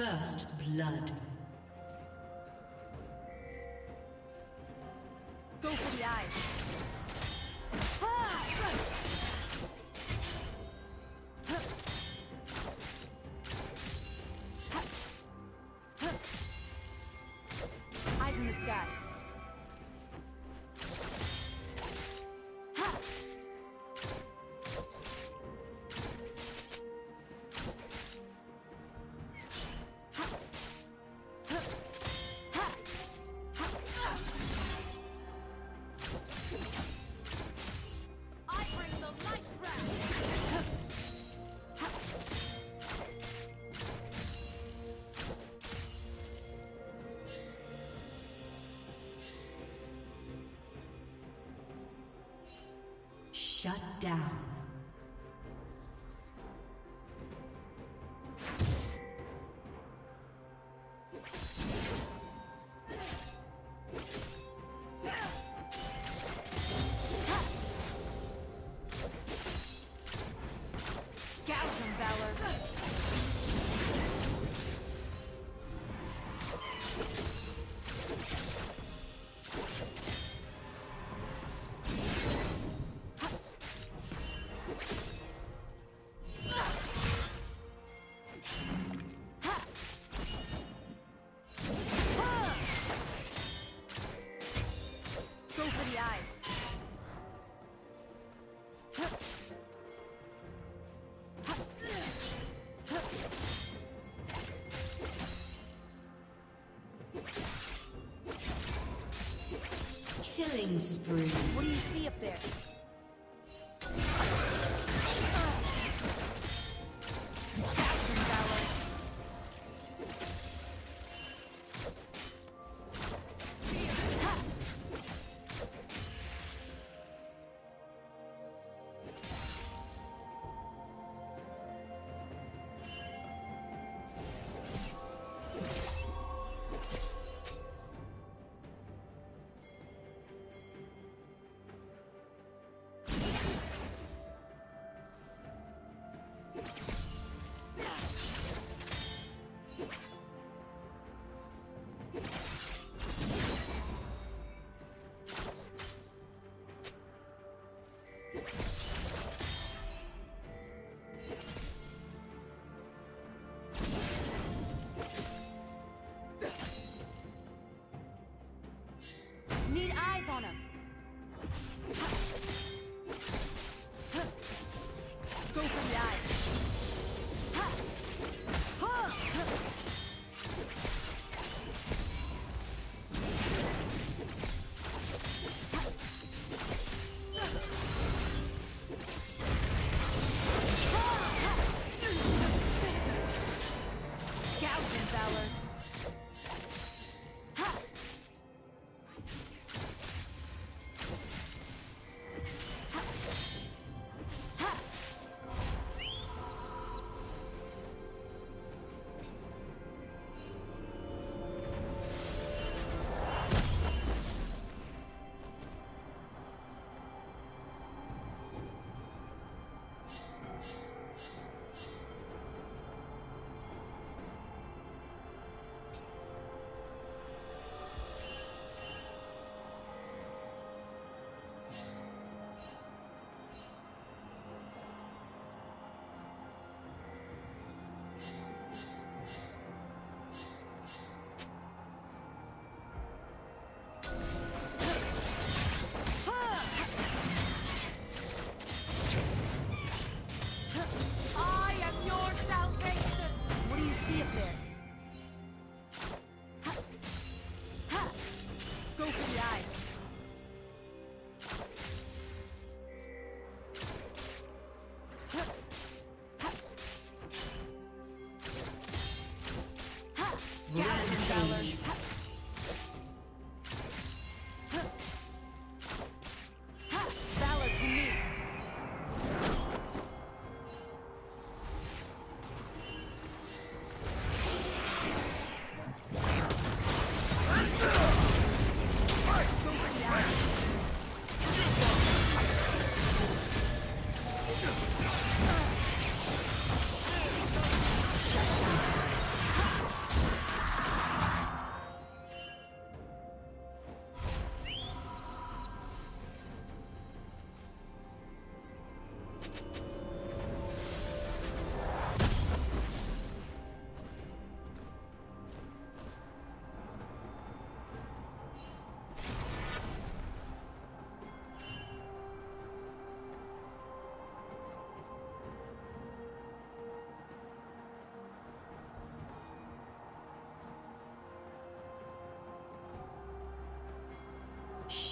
First blood. Go for the eyes. Shut down. Killing spree. What do you see up there?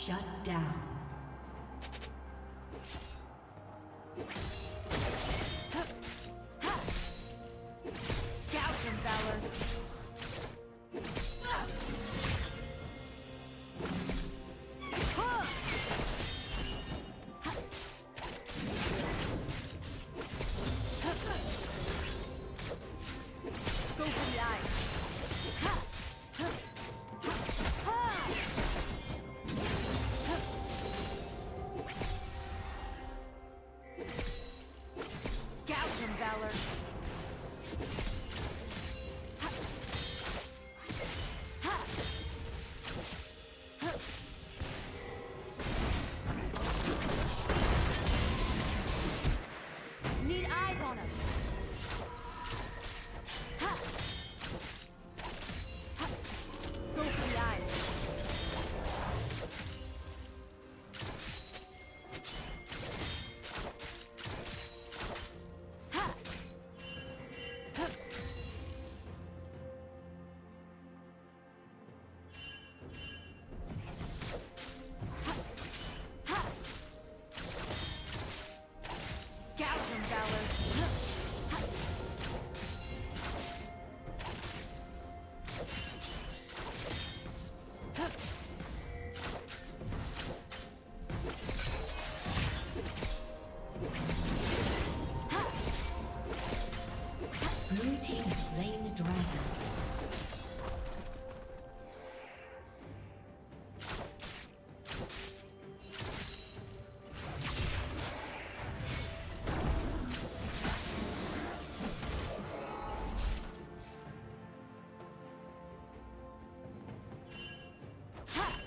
Shut down.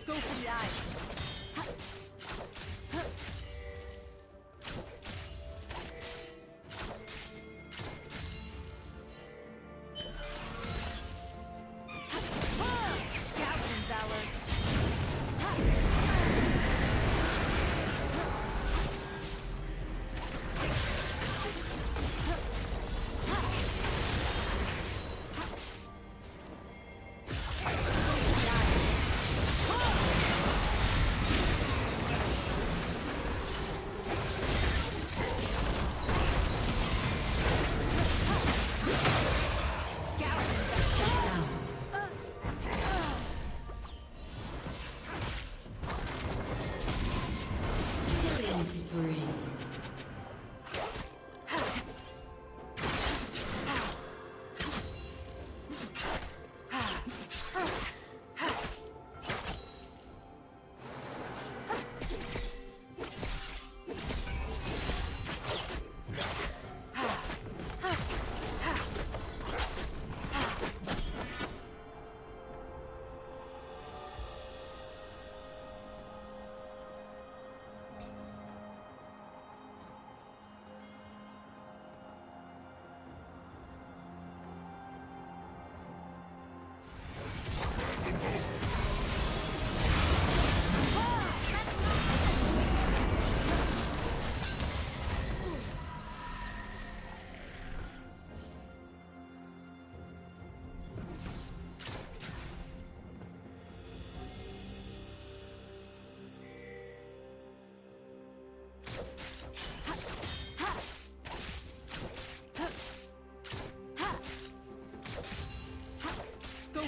Go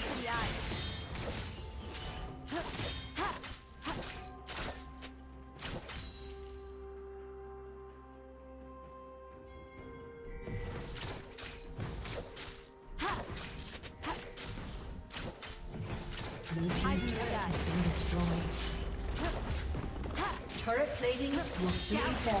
for the eyes. Turret plating will soon fall.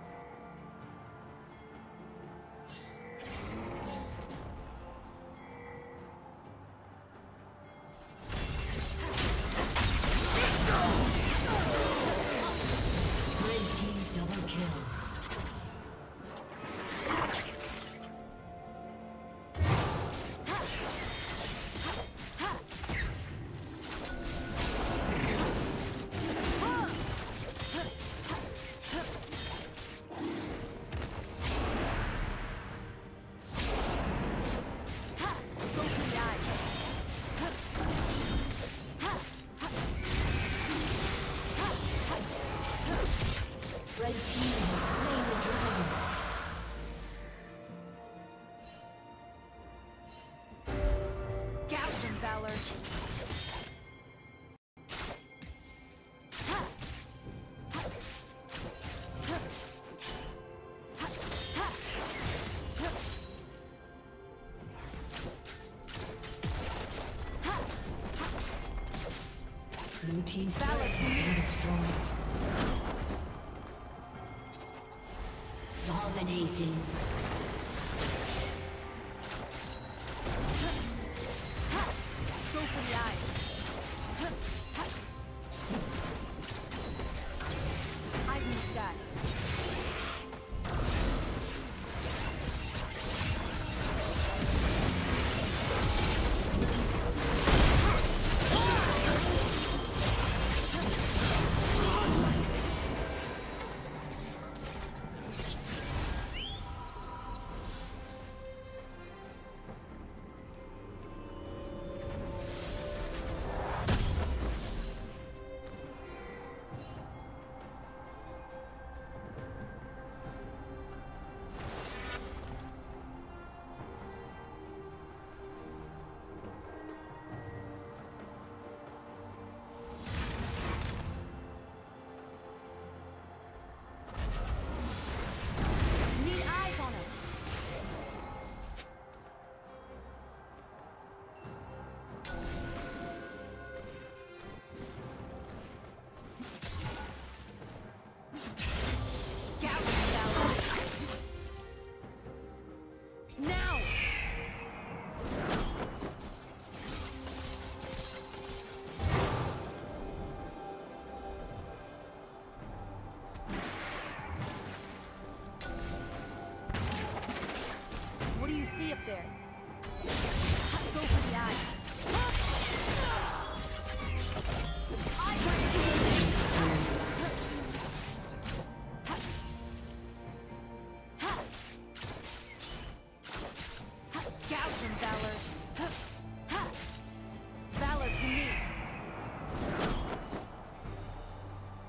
Blue team's turret has been destroyed. Dominating. Go for the eyes. I need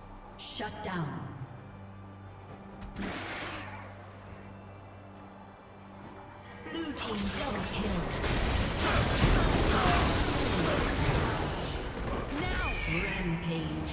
that. Shut down. Blue team double kill. Now rampage.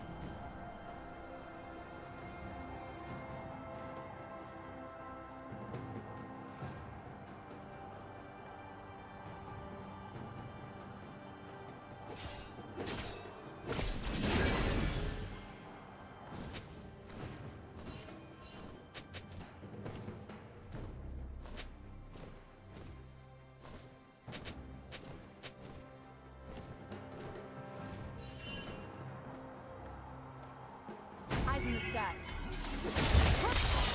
In the sky.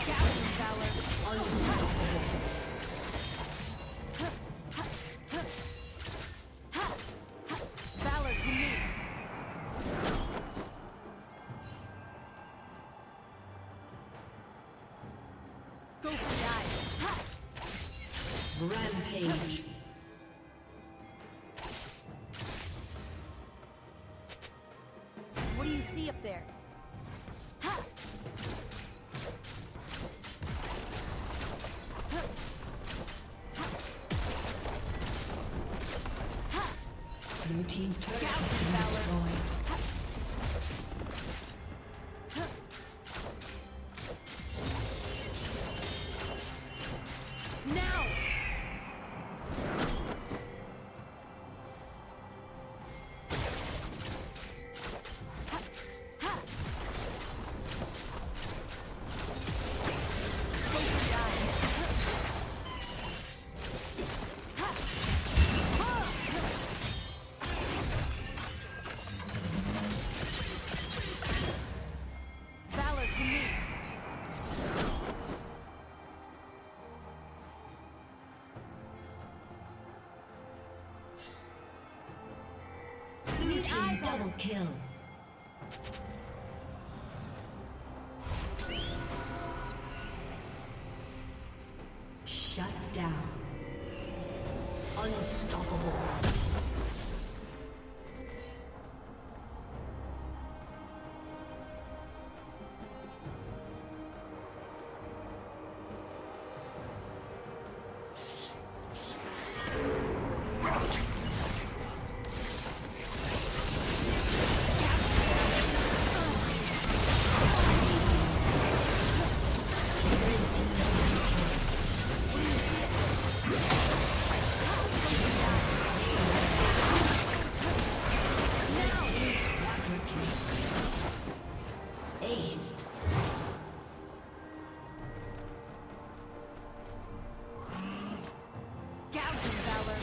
Captain Valor. Unstoppable. Valor to me. Go for the eyes. Rampage. team's turret has been destroyed. Double kill. Shut down. Unstoppable. Valor.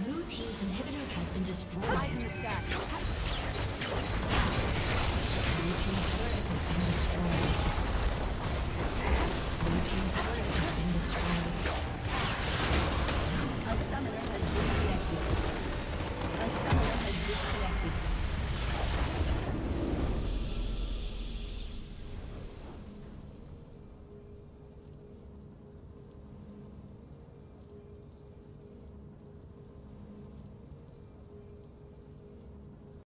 Blue team's inhibitor has been destroyed.